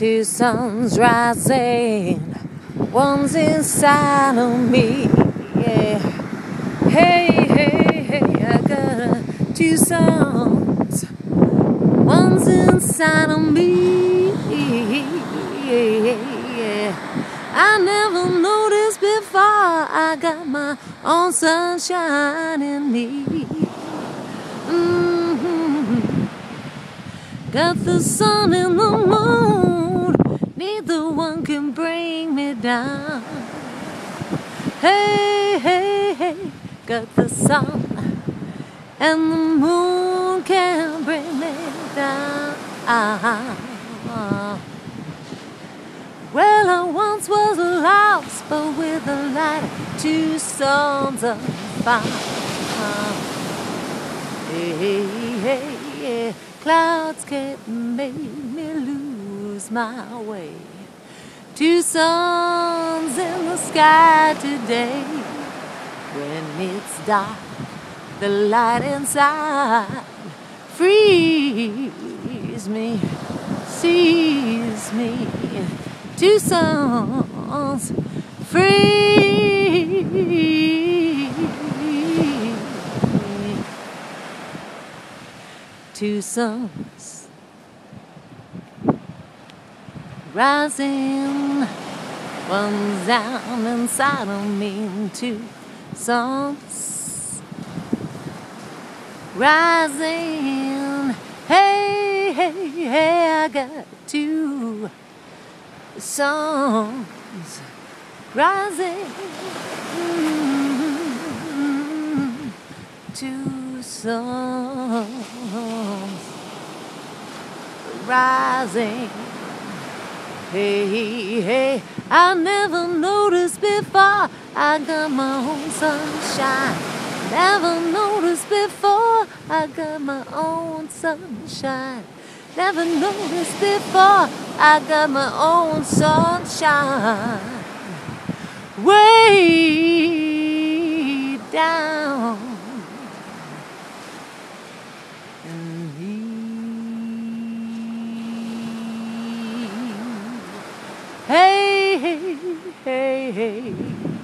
two suns rising, one's inside of me, yeah. Hey, hey, hey, I got two suns, one's inside of me, yeah. I never noticed before I got my own sunshine in me. Got the sun and the moon, neither one can bring me down. Hey, hey, hey, got the sun and the moon can't bring me down. Well, I once was lost, but with the light two suns are found. Hey, hey, yeah. Clouds can't make me lose my way. Two suns in the sky today. When it's dark, the light inside frees me, sees me. Two suns free. Two suns rising, one's down inside of me. Two suns rising. Hey, hey, hey, I got two suns rising. Two suns rising. Hey, hey, I never noticed before I got my own sunshine. Never noticed before I got my own sunshine. Never noticed before I got my own sunshine. Way down. Hey, hey, hey, hey.